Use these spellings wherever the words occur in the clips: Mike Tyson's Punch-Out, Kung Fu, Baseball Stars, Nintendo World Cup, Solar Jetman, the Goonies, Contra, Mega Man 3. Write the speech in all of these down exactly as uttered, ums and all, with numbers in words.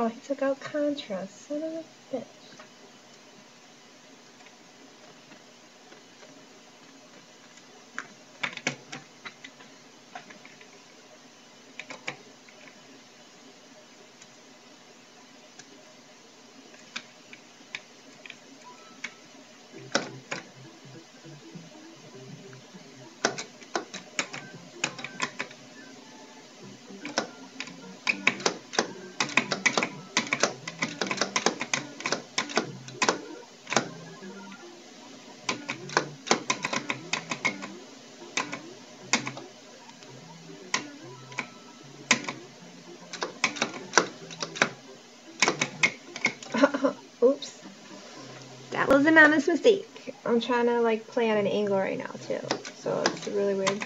Oh, he took out Contra, son of a bitch. Oops. That was an honest mistake. I'm trying to like play at an angle right now too, so it's really weird.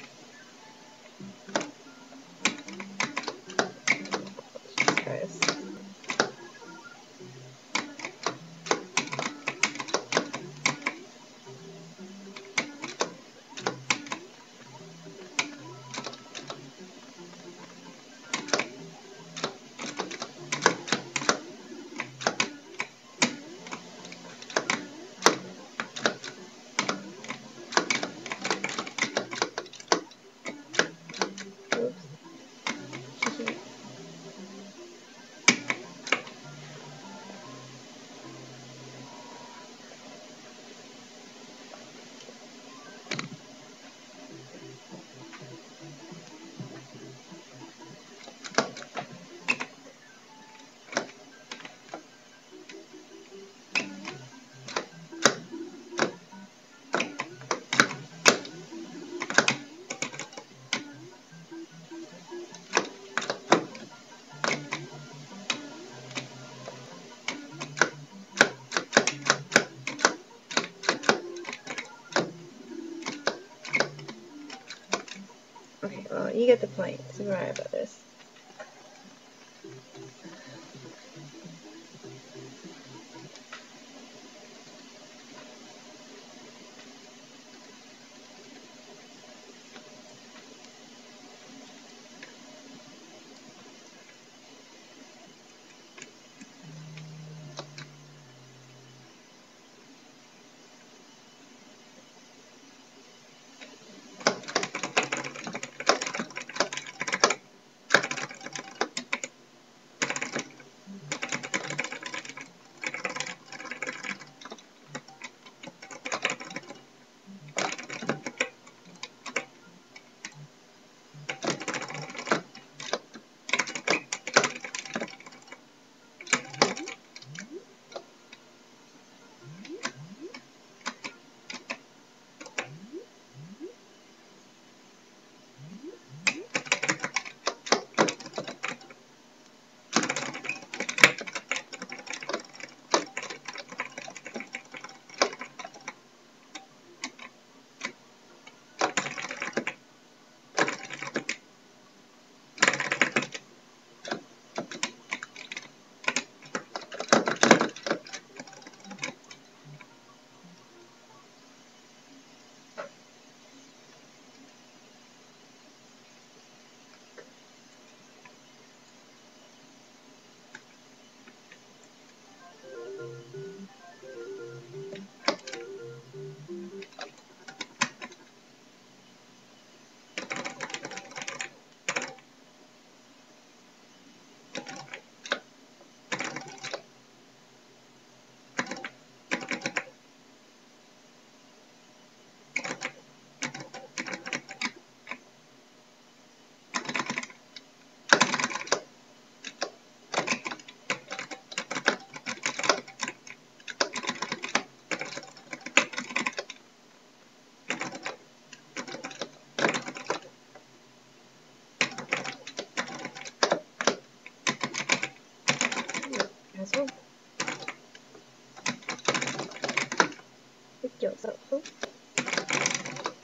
You get the point, so don't worry about this.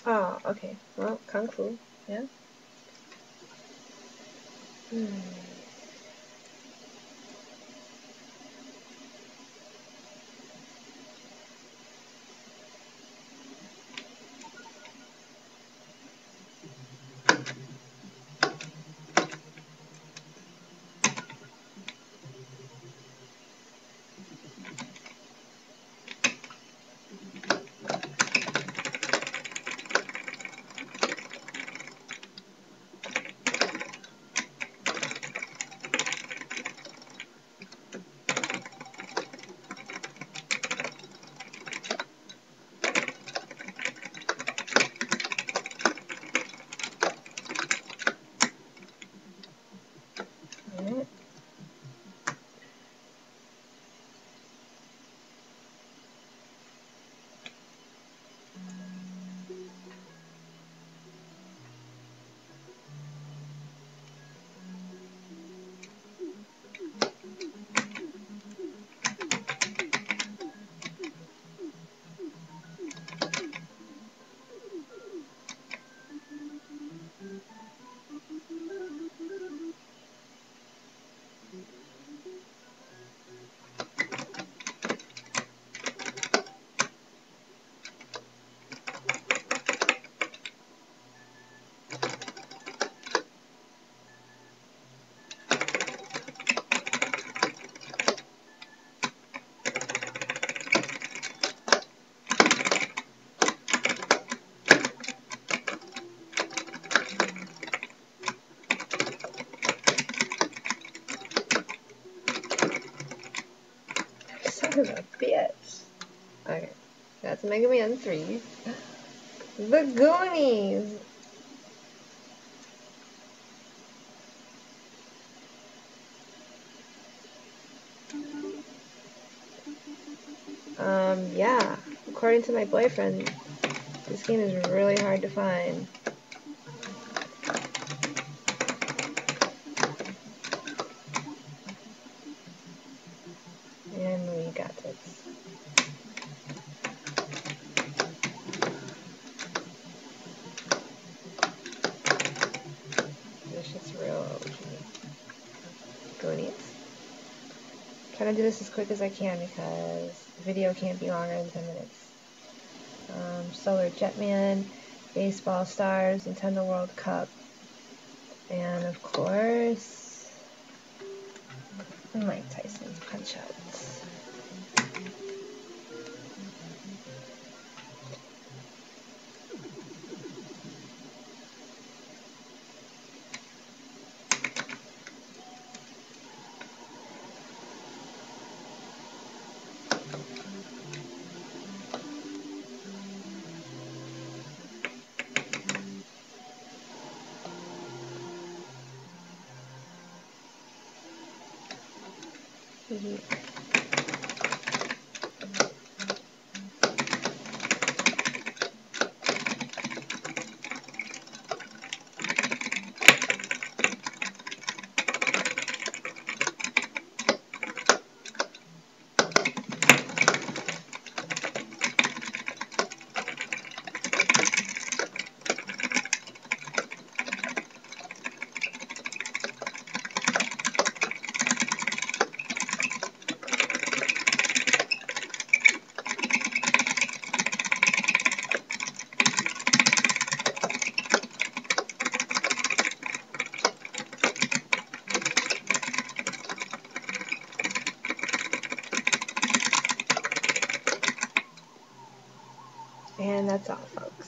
Oh, okay. Well, Kung Fu, yeah. Hmm. Because I'm a bitch. Okay. That's Mega Man three. The Goonies! Um, yeah. According to my boyfriend, this game is really hard to find. And we got this. This is real O G. Goonies. I'm trying to do this as quick as I can because the video can't be longer than ten minutes. Um, Solar Jetman, Baseball Stars, Nintendo World Cup, and of course, Mike Tyson's Punch-Out. And that's all, folks.